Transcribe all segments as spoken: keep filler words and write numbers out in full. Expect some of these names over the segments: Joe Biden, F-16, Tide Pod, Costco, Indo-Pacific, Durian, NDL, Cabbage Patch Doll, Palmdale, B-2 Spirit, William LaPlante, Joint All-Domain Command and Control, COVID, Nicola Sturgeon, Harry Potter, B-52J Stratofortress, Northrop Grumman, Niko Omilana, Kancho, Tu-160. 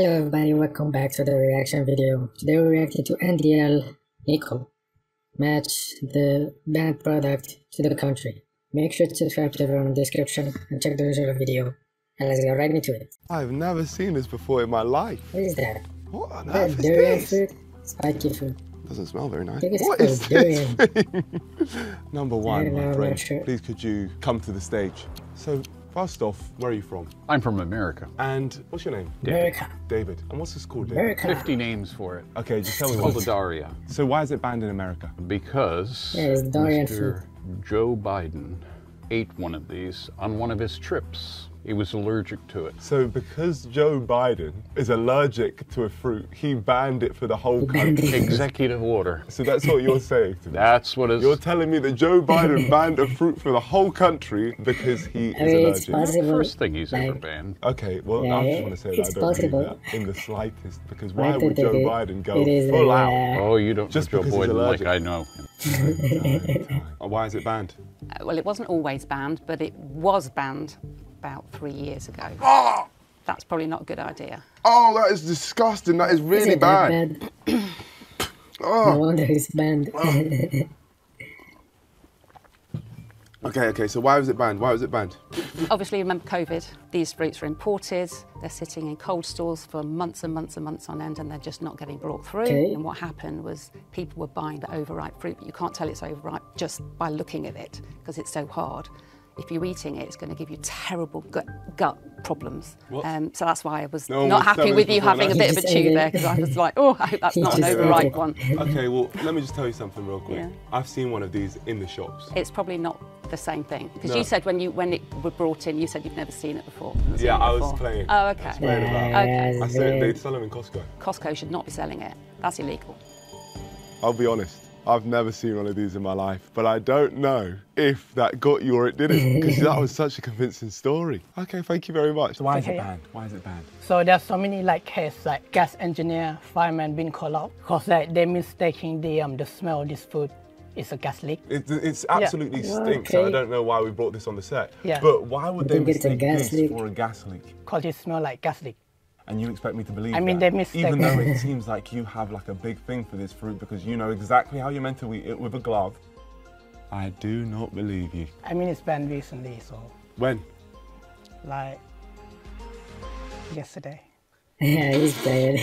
Hello everybody, welcome back to the reaction video. Today we're reacting to N D L Nico match the banned product to the country. Make sure to subscribe to the video in the description and check the original video, and let's get right into it. I've never seen this before in my life. What is that? What on earth is this? Durian fruit, spiky fruit. Doesn't smell very nice. What is this thing? Number one, my friend, sure. Please could you come to the stage? So. First off, where are you from? I'm from America. And what's your name? David. America. David. And what's the school, David? America. fifty names for it. Okay, just tell me what. It's called Daria. So why is it banned in America? Because yeah, Mister Joe Biden ate one of these on one of his trips. He was allergic to it. So because Joe Biden is allergic to a fruit, he banned it for the whole country. Executive order. So that's what you're saying to me. That's what is. You're telling me that Joe Biden banned a fruit for the whole country because he I mean, is allergic. It's possible. First thing he's like, ever banned. Okay, well, yeah, I just want to say that I don't possible. believe that in the slightest, because why would Joe do? Biden go is, full uh, out? Oh, you don't just know Joe Biden like I know him. time, time. Oh, why is it banned? Uh, well, it wasn't always banned, but it was banned about three years ago. Oh! That's probably not a good idea. Oh, that is disgusting. That is really is bad. bad? Oh. No wonder it's banned. Oh. Okay, okay, so why was it banned? Why was it banned? Obviously, remember COVID. These fruits are imported. They're sitting in cold stores for months and months and months on end, and they're just not getting brought through. Okay. And what happened was people were buying the overripe fruit, but you can't tell it's overripe just by looking at it, because it's so hard. If you're eating it, it's going to give you terrible gut, gut problems. Um, so that's why I was no not happy with you having that. a bit of a chew there, because I was like, oh, I hope that's not an overripe one. Okay, well, let me just tell you something real quick. Yeah. I've seen one of these in the shops. It's probably not the same thing, because no. you said when you when it were brought in, you said you've never seen it before. Yeah, it I before. was playing. Oh, okay. I was playing about. Okay. I said they sell them in Costco. Costco should not be selling it. That's illegal. I'll be honest. I've never seen one of these in my life, but I don't know if that got you or it didn't, because that was such a convincing story. Okay, thank you very much. So why okay. is it banned? Why is it banned? So there's so many like cases, like gas engineer, fireman being called out because like, they're mistaking the um the smell of this food. It's a gas leak. It, it's absolutely yeah. stinks. Okay. I don't know why we brought this on the set. Yeah. But why would they mistake this leak. for a gas leak? Because it smells like gas leak. And you expect me to believe I mean, that, they even though it seems like you have like a big thing for this fruit, because you know exactly how you're meant to eat it with a glove. I do not believe you. I mean, it's banned recently, so. When? Like, yesterday. Yeah, he's playing.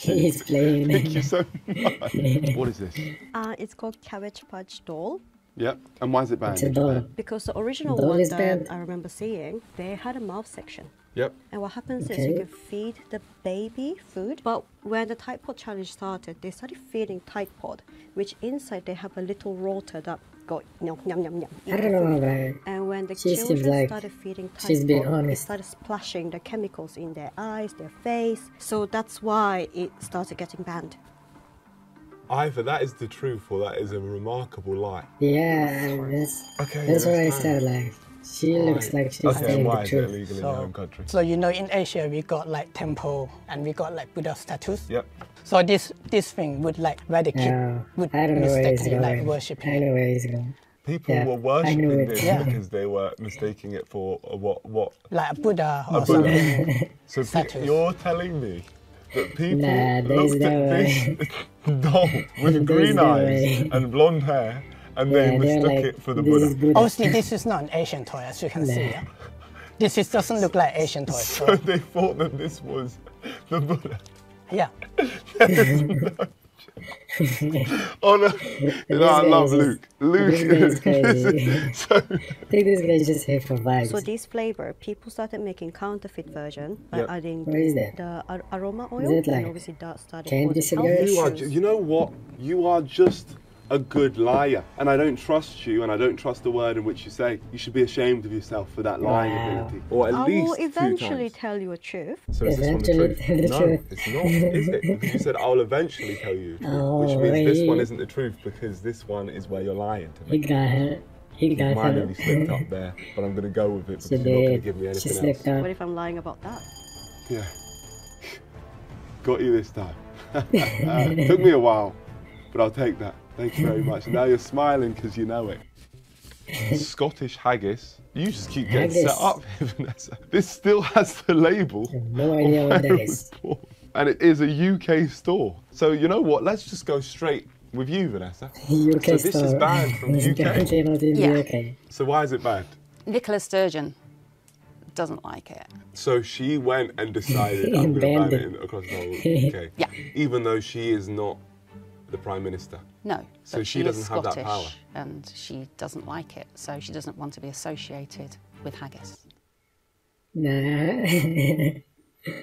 He's playing. Thank you so much. What is this? Uh, it's called Cabbage Patch Doll. Yep, and why is it banned? It's a doll. Because the original doll one that I remember seeing, they had a mouth section. Yep. And what happens okay. is you can feed the baby food, but when the Tide Pod challenge started, they started feeding Tide Pod, which inside they have a little rotor that got yum yum yum yum. I don't know about And when the she children like started feeding Tide Pod, they started splashing the chemicals in their eyes, their face. So that's why it started getting banned. Either that is the truth, or that is a remarkable lie. Yeah, that's, okay, that's what I said, like, she right. looks like she's okay, saying why the truth. Is it illegal in so, your own country? So, you know, in Asia, we got, like, temple, and we got, like, Buddha statues. Yep. So this this thing would, like, where the kid no, would mistakenly, like, worshipping it. I know where he's going. People yeah. were worshipping this yeah. because they were mistaking it for a what, what? Like a Buddha or a something. Buddha. So statues. You're telling me that people nah, looked at way. this doll with green eyes and blonde hair, and yeah, they mistook like, it for the Buddha. Buddha. Obviously, this is not an Asian toy, as you can nah. see. Yeah? This is, doesn't look like Asian toy. So, so they thought that this was the Buddha. Yeah. Oh no! You know, I love Luke. Luke is crazy. So I think this guy is just here for vibes. So this flavor, people started making counterfeit version by yep. adding the ar aroma oil, like and obviously that started. Candy cigarettes. You, are, you know what? You are just a good liar, and I don't trust you, and I don't trust the word in which you say. You should be ashamed of yourself for that lying wow. ability, or at I least I will eventually tell you a truth. So is eventually this one the truth? No, truth. It's not, is it? Because you said, I'll eventually tell you the truth, oh, which means wait. this one isn't the truth, because this one is where you're lying to me. He got it. He got it. Mine only slipped up there, but I'm going to go with it, because she you're did. not going to give me anything else. Up. What if I'm lying about that? Yeah. Got you this time. uh, took me a while, but I'll take that. Thank you very much. Now you're smiling because you know it. Scottish haggis. You just keep getting haggis. set up here, Vanessa. This still has the label. I have no idea what that is. Born. And it is a U K store. So you know what? Let's just go straight with you, Vanessa. U K so this store. is banned from the U K. Yeah. U K. So why is it banned? Nicola Sturgeon doesn't like it. So she went and decided I'm going to ban it in, across the whole U K. Yeah. Even though she is not the Prime Minister. No. So she, she doesn't have Scottish, that power. And she doesn't like it. So she doesn't want to be associated with haggis. No.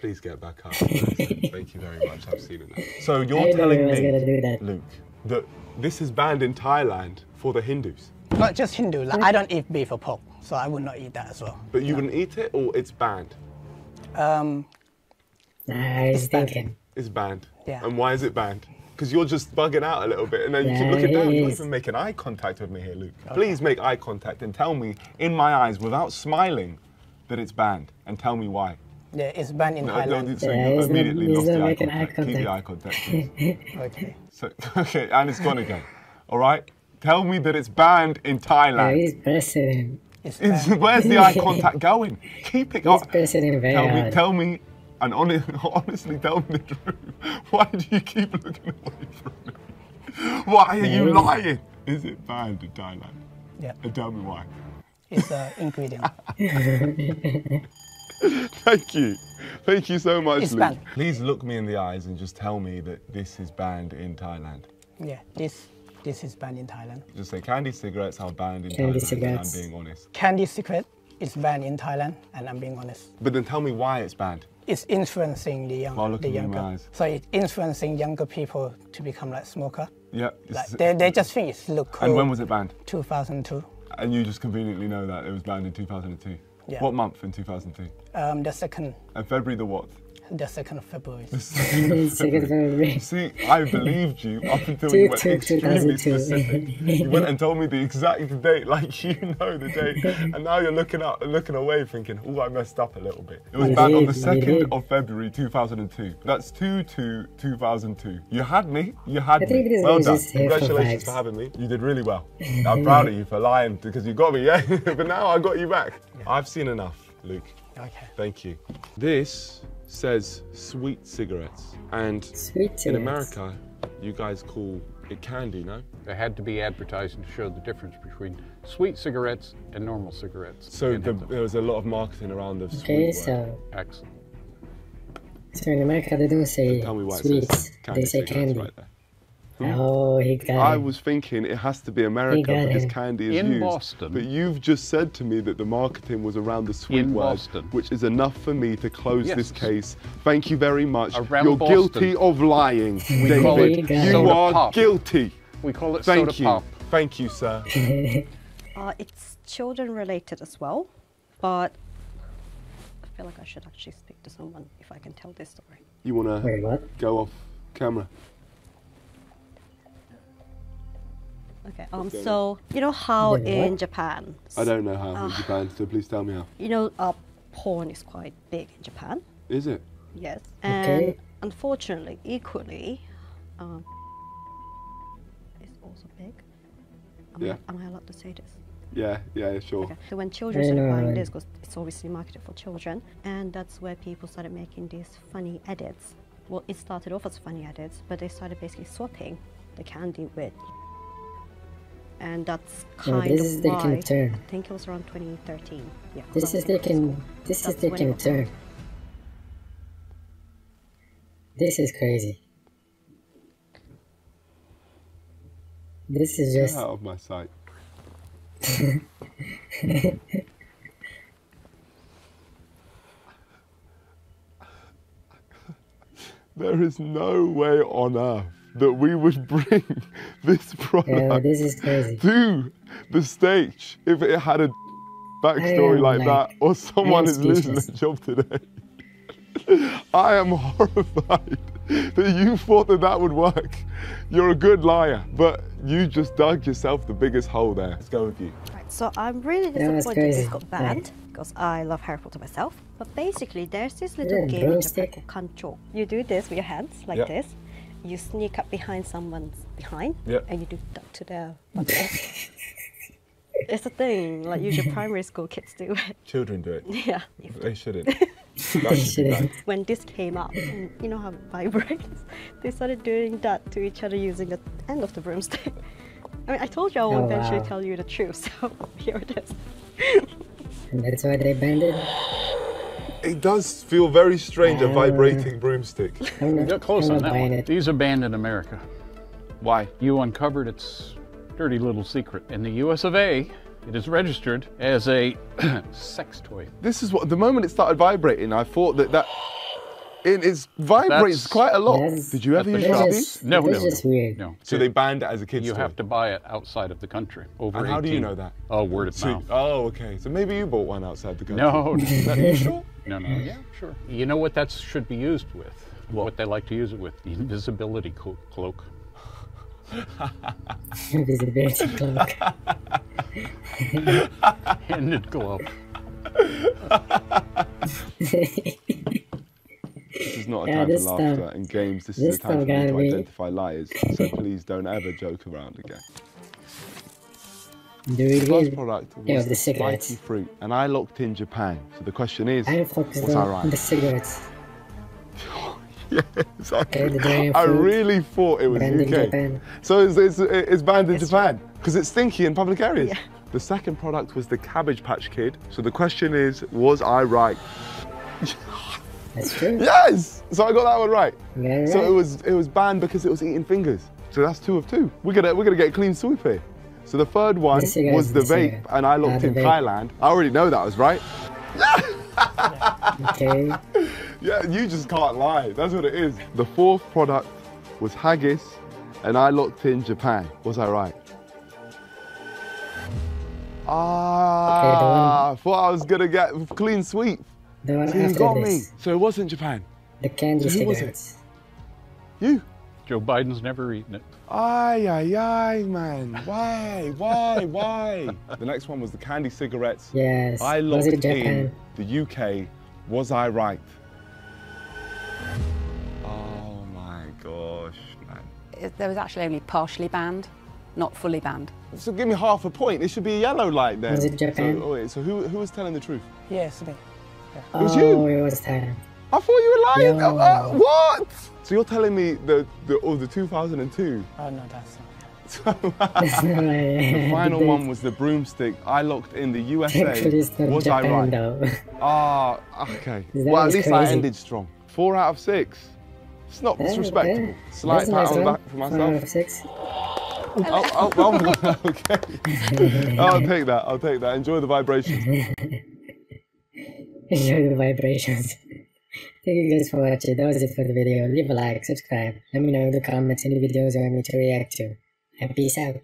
Please get back up. Thank you very much. I've seen it now. So you're I telling me, gonna do that. Luke, that this is banned in Thailand for the Hindus. Not just Hindu. Like, I don't eat beef or pork, so I would not eat that as well. But you no. wouldn't eat it, or it's banned? Um, I was thinking. It's banned. Yeah. And why is it banned? Because you're just bugging out a little bit, and then yeah, you keep looking down. Is. You're not even making eye contact with me here, Luke. Okay. Please make eye contact and tell me in my eyes, without smiling, that it's banned, and tell me why. Yeah, it's banned in no, Thailand. No, so yeah, you immediately not, lost the eye contact. Eye contact. Keep the eye contact, please. Okay. So, okay, and it's gone again. All right? Tell me that it's banned in Thailand. Yeah, he's pressing him. Where's the eye contact going? Keep it up. He's pressing him very hard. Tell me, and honest, honestly tell me the truth. Why do you keep looking away from me? Why are yeah. you lying? Is it banned in Thailand? Yeah. And tell me why. It's an ingredient. Thank you. Thank you so much, it's Luke. Banned. Please look me in the eyes and just tell me that this is banned in Thailand. Yeah, this. This is banned in Thailand. Just say candy cigarettes are banned in candy Thailand, cigarettes. And I'm being honest. Candy cigarette is banned in Thailand, and I'm being honest. But then tell me why it's banned. It's influencing the young, well, the younger. So it's influencing younger people to become like smoker. Yeah. Like they, they just think it's look cool. And when was it banned? two thousand two. And you just conveniently know that it was banned in two thousand two. Yeah. What month in two thousand two? Um, the second. And February the what? The second of February. The second of February. See, I believed you up until you went extremely specific. You went and told me the exact date, like you know the date, and now you're looking up and looking away, thinking, "Oh, I messed up a little bit." It was banned on the second of February, two thousand and two. That's two two two thousand two. You had me. You had me. Well done. Congratulations for having me. You did really well. I'm proud of you for lying because you got me, yeah. But now I got you back. I've seen enough, Luke. Okay. Thank you. This says sweet cigarettes, and sweet cigarettes. In America, you guys call it candy, no? They had to be advertising to show the difference between sweet cigarettes and normal cigarettes. So the, there was a lot of marketing around the okay, sweet so word. Excellent. So in America, they don't say sweets, they say candy. Right there. Oh, he got I him. was thinking it has to be America because him. candy is in used. In Boston. But you've just said to me that the marketing was around the sweet in word, Boston. which is enough for me to close yes. this case. Thank you very much. Around You're Boston. guilty of lying, we David. Call it you soda are pop. guilty. We call it Thank soda you. pop. Thank you, sir. uh, it's children related as well, but I feel like I should actually speak to someone if I can tell this story. You want to go off camera? Okay, um, so you know how in Japan? I don't know how uh, in Japan, so please tell me how. You know, uh, porn is quite big in Japan. Is it? Yes. And okay. unfortunately, equally, um, it's also big. Am, yeah. I, am I allowed to say this? Yeah, yeah, sure. Okay. So when children started buying this, because it's obviously marketed for children, and that's where people started making these funny edits. Well, it started off as funny edits, but they started basically swapping the candy with. And that's kind yeah, of why, I think it was around twenty thirteen. Yeah, this is taking, this is taking a turn. This is crazy. This is just... Get out of my sight. There is no way on earth that we would bring this product yeah, this is crazy. to the stage if it had a backstory like, like that, or someone is losing their job today. I am horrified that you thought that that would work. You're a good liar, but you just dug yourself the biggest hole there. Let's go with you. Right, so I'm really disappointed this got banned yeah. because I love Harry Potter myself. But basically, there's this little yeah, game in Japan called Kancho. You do this with your hands like yep. this. You sneak up behind someone's behind, yep. and you do duck to their butt. It's a thing. Like usually primary school kids do it. Children do it. Yeah. They shouldn't. They shouldn't. When this came up, and you know how it vibrates? They started doing that to each other using the end of the broomstick. I mean, I told you I will oh, eventually wow. tell you the truth, so here it is. And that's why they banned it. It does feel very strange, um, a vibrating broomstick. Not, You're close I'm on that one. It. These are banned in America. Why? You uncovered its dirty little secret. In the U S of A, it is registered as a sex toy. This is what, the moment it started vibrating, I thought that that... It is vibrates that's, quite a lot. Did you ever use these? No, no, no, weird. no. So they banned it as a kid's You toy. Have to buy it outside of the country. Over and how eighteen. Do you know that? Oh, word of so, mouth. Oh, okay. So maybe you bought one outside the country. No. Is that you sure? No, no. Yeah, sure. You know what that should be used with? What, what they like to use it with? The invisibility clo cloak. Invisibility cloak. Handed glove. This is not a yeah, time to laugh at in games. This, this is a time for me to be... identify liars. So please don't ever joke around again. The last product was yeah, the spiky fruit, and I locked in Japan. So the question is, I was I right? The cigarettes. Yes, I, I really thought it was U K. So it's, it's, it's banned in That's Japan because it's stinky in public areas. Yeah. The second product was the Cabbage Patch Kid. So the question is, was I right? That's true. Yes! So I got that one right. Very so right. it was it was banned because it was eating fingers. So that's two of two. We're gonna we're gonna get a clean sweep here. So the third one was the vape, and I locked in Thailand. I already know that was right. Okay. Yeah, you just can't lie. That's what it is. The fourth product was haggis, and I locked in Japan. Was I right? Ah! Okay, I thought I was gonna get a clean sweep. The one so after you got this. Me. So it wasn't Japan. The candy so cigarettes. Was it? You. Joe Biden's never eaten it. Ay, ay, ay, man. Why, why, why? The next one was the candy cigarettes. Yes. I locked was it in the U K. Was I right? Oh my gosh, man. It, there was actually only partially banned, not fully banned. So give me half a point. It should be a yellow light then. Was it Japan? So, oh wait, so who, who was telling the truth? Yes, me. Yeah. It was oh, you. It was Thailand. I thought you were lying. No. Uh, what? So you're telling me the the oh, the two thousand two? Oh no, that's not. That's not right. The final one was the broomstick. I locked in the U S A. Was Japan, I right? Though. Ah, okay. Well, at least crazy. I ended strong. Four out of six. It's not disrespectful. Yeah, yeah. Slight pat nice on the back for myself. Four out of six. Oh, oh, oh, okay. Oh, I'll take that. I'll take that. Enjoy the vibrations. Enjoy the vibrations. Thank you guys for watching. That was it for the video. Leave a like, subscribe. Let me know in the comments any videos you want me to react to. And peace out.